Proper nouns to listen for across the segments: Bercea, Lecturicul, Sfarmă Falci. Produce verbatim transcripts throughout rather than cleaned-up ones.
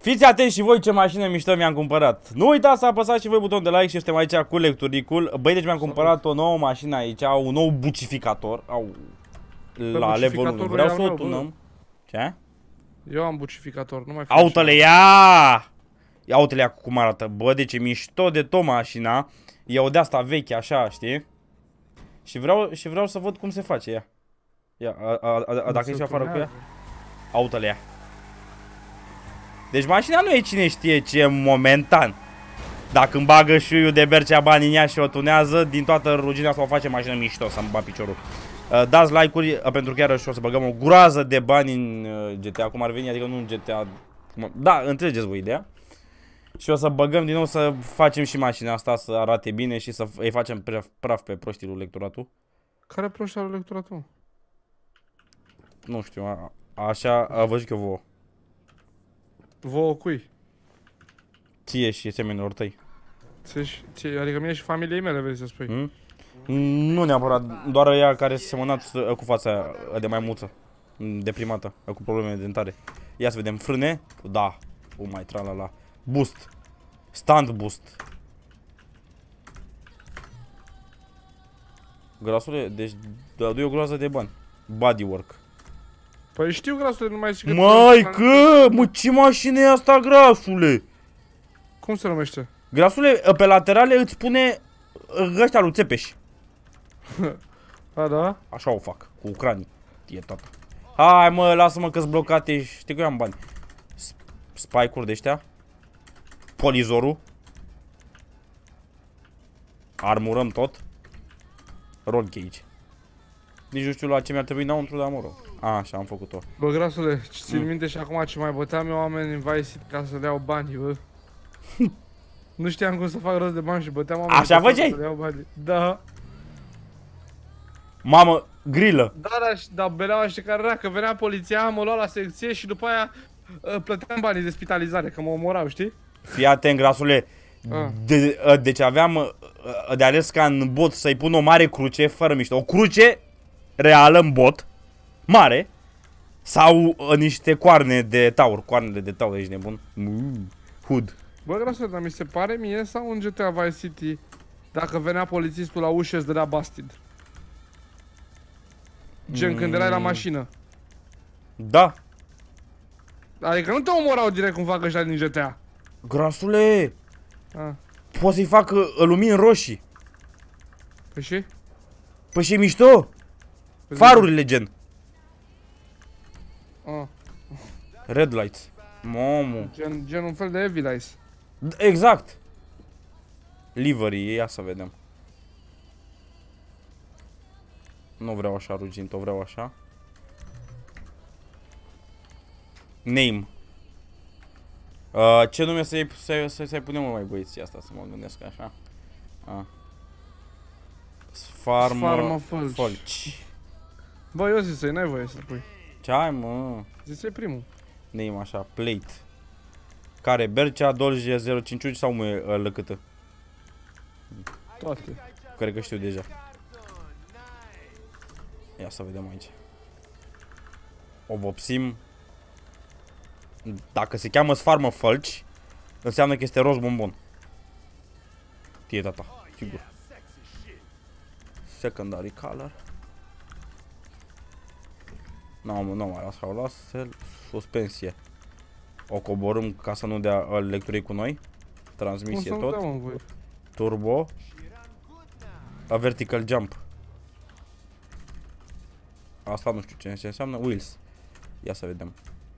Fiți atenți și voi ce mașină mișto mi-am cumpărat. Nu uitați să apăsați și voi butonul de like și suntem aici cu Lecturicul. Băi, deci mi-am cumpărat o nouă mașină aici, un nou bucificator. Au, la level unu. Vreau să o tunăm. Ce? Eu am bucificator, nu mai fac. Autele, ia! Autele, ia cum arată. Bă, deci e mișto de tot mașina. E o de-asta veche, așa, știi? Și vreau, și vreau să văd cum se face ea. Ia, a, a, a, a, dacă ești afară cu ea. Autele, ia. Deci mașina nu e cine știe ce momentan. Dacă îmi bagă șuiul de Bercea bani în ea și o tunează, din toată ruginea asta o face mașină mișto, să-mi bat piciorul. Uh, dați like-uri, uh, pentru că iarăși o să băgăm o groază de bani în uh, G T A, cum ar veni, adică nu în G T A... Da, înțelegeți voi ideea. Și o să băgăm din nou să facem și mașina asta să arate bine și să îi facem praf, praf pe proștii lui Lecturatul. Care proștii lui Lecturatul? Nu știu, a, așa a, vă zic eu vouă. Vouă cui? Ție și semenilor tăi. Ție și, ție, adică mie și familiei mele, vrei să spui. Hmm? Nu neapărat, doar ea care s-a semănat cu fața de maimuță, deprimată, cu probleme dentare. Ia să vedem, frâne, da, o mai trala la, boost, stand boost. Grasule, deci dă-i o groază de bani, bodywork. Păi știu, grasule, nu mai zic. Maică, mă, ce mașină e asta, grasule? Cum se numește? Grasule, pe laterale îți pune ăștia lui Țepeș. A, da? Așa o fac, cu ucranii. E tata. Hai, mă, lasă-mă că-s blocat, ești. Știi că eu am bani. Spike-uri de ăștia. Polizorul. Armurăm tot. Roll cage. Nici nu știu la ce mi-ar trebui înăuntru, dar mă rog. A, așa am făcut-o. Bă, grasule, țin minte și acum ce mai băteam eu oameni în Vice City ca să le iau bani, bă. Nu știam cum să fac rost de bani și băteam oameni. Așa făceai? Da. Mamă, grilă. Da, da, da, beleaua și care era, că venea poliția, mă lua la secție și după aia plăteam banii de spitalizare, că mă omorau, știi? Fii atent, grasule. De, deci aveam de ales ca în bot să-i pun o mare cruce, fără mișto. O cruce reală în bot, mare, sau niște coarne de taur. Coarnele de taur, ești nebun? Mm, hood. Bă, grasule, dar mi se pare mie sau în G T A Vice City, dacă venea polițistul la ușă, îți dădea bastid. Gen, mm. când erai la mașină. Da. Adică nu te omorau direct cum fac ăștia din G T A. Grasule! A. Poți să-i fac lumini roșii. Păi și? Păi și mișto! Păi farurile, gen. A. Red lights. Momu. Gen, gen un fel de heavy lights. Exact. Livery, ia să vedem. Nu vreau așa rugint, o vreau așa. Name. Uh, ce nume să-i să să să punem mai băieții asta, să mă gândesc așa. Uh. Sfarma Falci. Bă, eu zic să-i n-ai voie să pui. Ce ai, mă? Zice primul. Name așa, plate. Care, Bercea, Dolje, zero cinci sau mă, lăcâtă? Toate. Cred că știu deja. Ia să vedem aici. O vopsim. Dacă se cheamă Sfarmă Falci, înseamnă că este roz bombon. Tie tata, sigur. Secondary color. Nu, nu mai las, o las. Suspensie. O coborâm ca să nu dea lecturii cu noi. Transmisie tot. Turbo. A vertical jump. Asta nu știu ce înseamnă, wheels. Ia să vedem.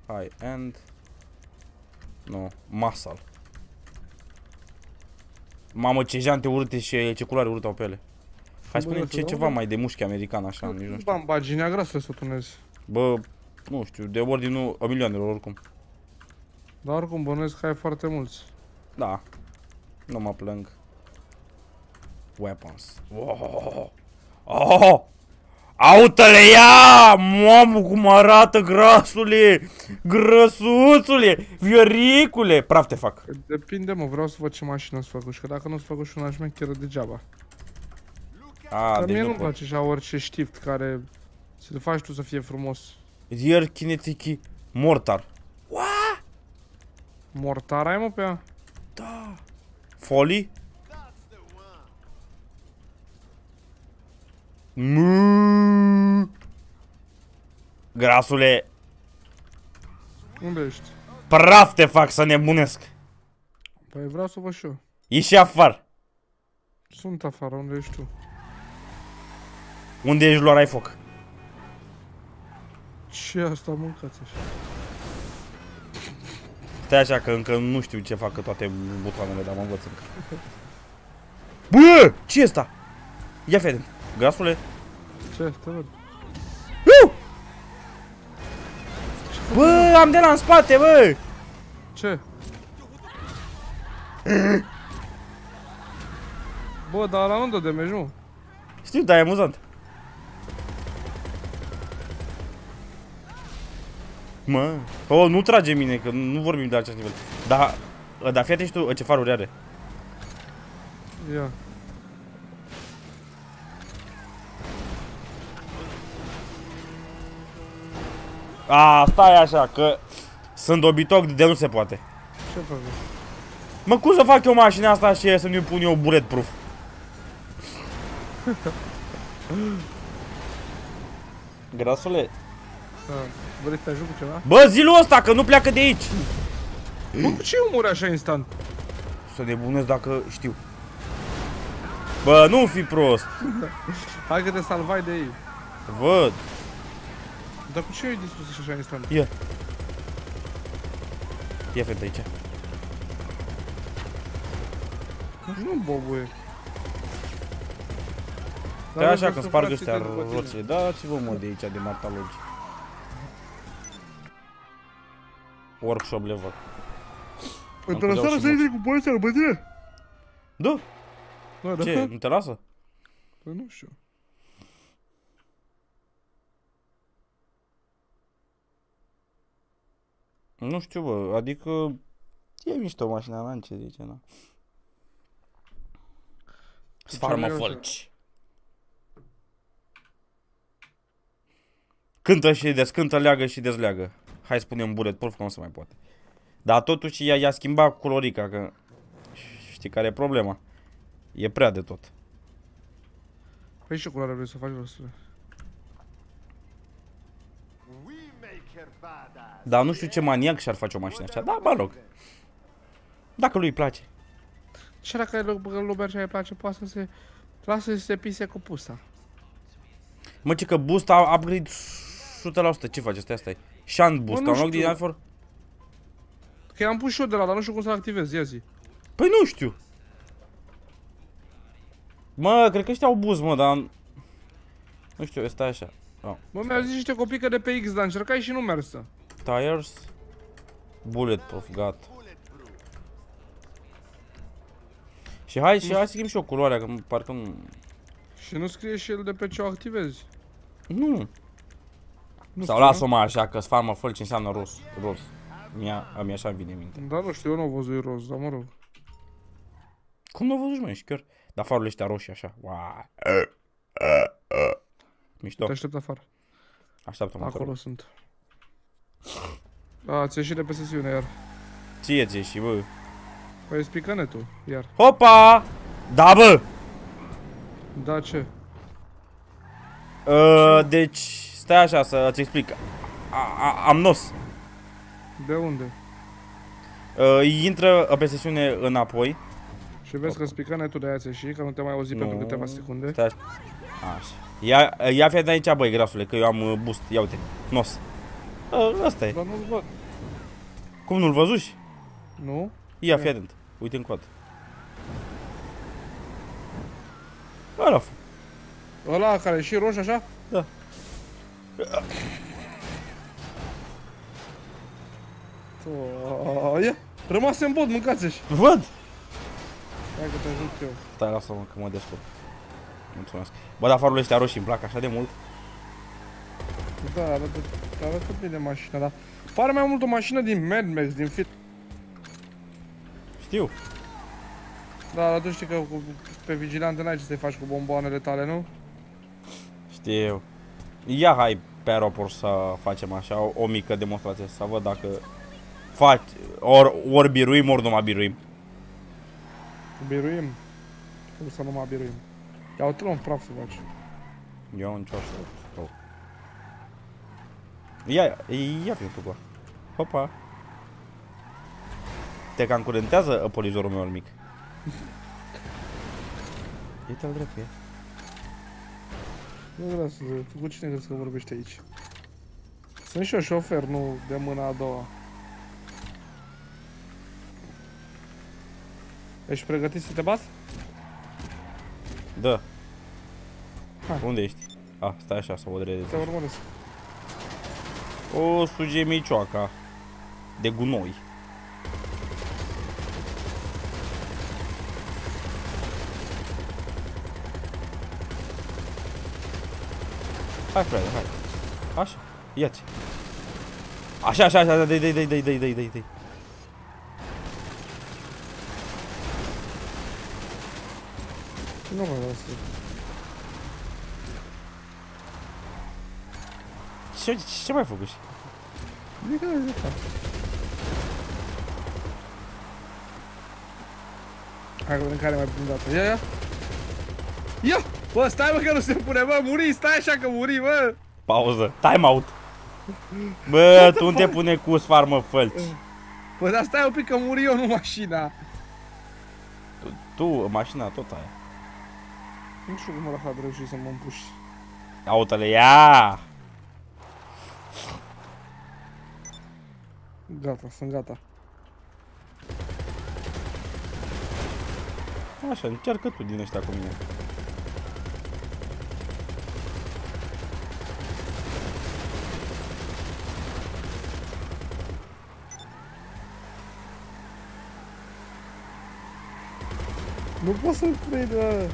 High end. Nu, muscle. Mamă, ce jante urâte și ce culoare urâte au pe ele. Hai spune ce ceva mai de mușchi american așa, nici nu știu. Bă, baginea grasă să tunezi. Bă, nu știu, de ordinul a milioanelor oricum. Dar oricum bănuiesc că ai foarte mulți. Da. Nu mă plâng. Weapons. Wow. Oh! Autele, ia! Mamă, cum arată, grasule! Grăsuțule! Vioricule! Praf te fac! Depinde, mă, vreau să văd ce mașină-ți făcuși, că dacă nu-ți făcuși una șmecheră degeaba. A, dar deci mie nu-mi place așa orice știft care să-l faci tu să fie frumos. Iar kinetici mortar. Ua! Mortar ai, mă, pe ea? Da. Folii? Mmm. Grasule. Unde ești? Praf te fac să nebunesc. Păi vreau să o văd și eu. Ieși afară. Sunt afară, unde ești tu? Unde ești, luarai foc? Ce asta, mâncați așa? Stai așa că încă nu știu ce fac, că toate butoanele, dar mă învăț încă. Bă, ce e asta? Ia fete, grasule. Ce, te văd. Bă, am de la în spate, bă! Ce? Bă, dar la unde de mergi, mă? Știu, dar e amuzant. Mă, oh, nu trage mine, că nu vorbim de acest nivel. Dar, dar fii atent tu ce faruri are. Ia. A, stai așa, că sunt dobitoc de nu se poate. Ce faci? Mă, cum să fac eu mașina asta și să nu-i pun eu bulletproof? Grasule. Vrei să te ajut cu ceva? Bă, zilul ăsta, că nu pleacă de aici. Nu, ce umori așa instant? Să nebunesc dacă știu. Bă, nu fi prost. Hai că te salvai de ei. Văd. Dar cu ce ai distrus așa instant? Ia. Ia fete aici. Nu, bobuie. Da, așa că sparg ăștia roțile. Dați-vă, mă, de aici, de martalogi. Workshop level. Te lasă să intri cu poliția, bă, tine? Da. Ce, nu te lasă? Păi nu știu. Nu știu, bă, adică e mișto mașina, n-am ce zice, na. Sfarma Falci. Cântă și descântă, leagă și dezleagă. Hai spunem bulletproof, că nu se mai poate. Dar totuși ea i-a schimbat colorica, că știi care e problema. E prea de tot. Păi și culoare vrei să faci, rostule? Dar nu știu ce maniac și-ar face o mașină așa, dar mă rog. Dacă lui îi place. Și dacă lui Bercea îi place, poate să se lasă să se pise cu busta. Mă, ce că busta upgrade o sută la sută, ce faci? Stai, stai. Shunt boost, am loc din altfor. Că i-am pus și eu de la, dar nu știu cum să-l activez, ia zi. Păi nu știu. Mă, cred că ăștia au boost, mă, dar... Nu știu, stai așa. Oh, mă, mi-au zis niște copii că de pe X, dar încercai și nu mersă. Tires, bulletproof, gata. Și hai, și hai să schimb și eu culoarea, că parcă nu... Și nu scrie și el de pe ce o activezi. Nu. Nu. Sau las-o, mă, așa, că Sfarma Falci înseamnă roz. Roz. Mi-a așa vine minte. Da, nu știu, eu nu o văzut roz, dar mă rog. Cum nu o văzut, mă, ești chiar? Dar farurile ăștia roșii, așa. Uaaaa. Mișto. Te aștept afară. Așteaptă-mă. Acolo sunt. A, ți-e ieșit de pe sesiune, iar. Ție, ți-e ieșit, bă. Păi îți pică netul, iar. Hopa! Da, bă! Da, ce? Uh, deci, stai așa să-ți explic. A, a, am nos. De unde? Uh, intră pe sesiune înapoi. Și vezi că îți pică netul, de aia ți-e ieșit, că nu te mai auzi pentru câteva secunde. Stai așa. Așa. Ia, ia fie de aici, băi, grasule, că eu am boost, ia uite, nos. Asta e. Dar nu-l văd. Cum, nu-l văzuși? Nu. Ia, fii atent, uite în coadă. Ăla. Ăla care e și roșu, așa? Da. Ia, rămase în bot, mâncați-și. Văd. Hai că te ajut eu. Stai, lasă-mă, că mă descurc. Mulțumesc. Bă, dar farurile ăștia roșii îmi plac așa de mult. Da, arată, arată bine mașina, dar pare mai mult o mașină din Mad Max, din fit. Știu. Da, dar tu știi că cu, pe vigilante n-ai ce să-i faci cu bomboanele tale, nu? Știu. Ia hai pe aeroport să facem așa o, o mică demonstrație, să văd dacă faci. Ori, ori biruim, ori nu mă biruim. Biruim? Cum să nu mă biruim? Ia uite-l un praf să faci. Eu în ceașă. Ia, ia, ia prin tu. Hopa. Te cam curentează polizorul meu mic. Uite-l drept e. Nu vreau să zic, cu cine crezi că vorbești aici? Sunt și eu șofer, nu de mâna a doua. Ești pregătit să te bați? Da. Hai. Unde ești? Ah, stai așa să o dreptezi. Te urmăresc. O suge micioaca de gunoi. Hai, frate, hai. Așa, ia-ți. Așa, așa, așa, dă-i, dă-i, dă-i, dă-i, dă-i, dă-i. Nu mă vreau să... Ce, ce mai făcuși? Nimic, nimic. Hai, în care mai pun dată. Ia, ia. Ia! Bă, stai mă că nu se pune, bă, muri, stai așa că muri, bă! Pauză, time out! Bă, tu nu te pune cu sfarmă falci. Bă, dar stai un pic că muri eu, nu mașina. Tu, tu mașina tot aia. Nu știu cum a reușit să mă împuși. Aută-le, ia! Gata, sunt gata. Așa, încearcă tu din ăștia cu mine. Nu pot să-l cred, bă!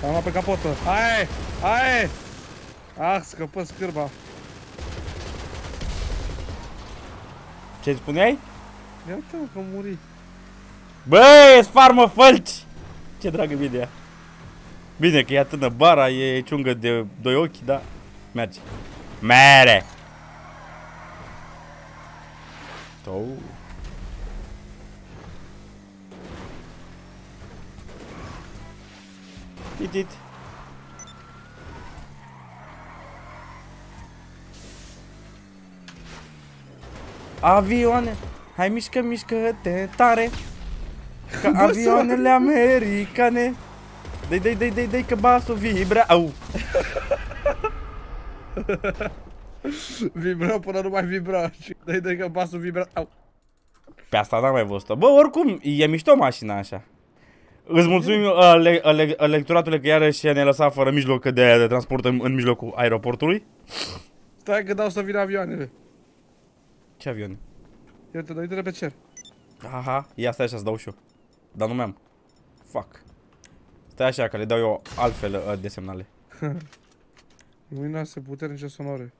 S-a luat pe capotă! Hai! Hai! Ah, scăpă scârba! Ce-ți spuneai? Ia uite-mă că muri! Bă, sfarmă falci! Ce dragă mie de ea! Bine că e atână bara, e ciungă de doi ochi, dar merge! Mere! Tău! Titit. Avioane, hai mișcă, mișcă-te tare, ca avioanele americane. Dă-i, dă-i, dă-i, dă-i, dă-i, că basul vibra, au. Vibra până nu mai vibra, dă-i, dă-i, că basul vibra, au. Pe asta n-am mai văzut-o. Bă, oricum, e mișto mașina așa. Îți mulțumim ele, ele, electoratului că iarăși ne-a lăsat fără mijloc de, de transport în, în mijlocul aeroportului. Stai că dau să vină avioanele. Ce avioane? Iată, dă uite-le pe cer. Aha, ia stai așa, să dau și eu. Dar nu mi-am. Fuck. Stai așa, că le dau eu altfel de semnale. Luminoase, puternice, sonore.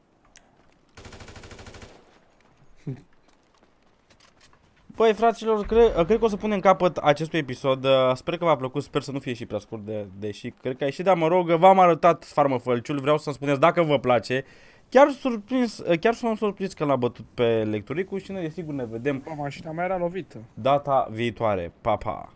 Păi, fraților, cred, cred că o să punem capăt acestui episod. Sper că v-a plăcut, sper să nu fie și prea scurt de, deși cred că a ieșit, dar mă rog, v-am arătat sfarmă falciul, vreau să-mi spuneți dacă vă place. Chiar surprins, chiar sunt surprins că l-a bătut pe Lecturicu și noi, desigur, ne vedem. Mașina mea era lovită. Data viitoare, pa, pa!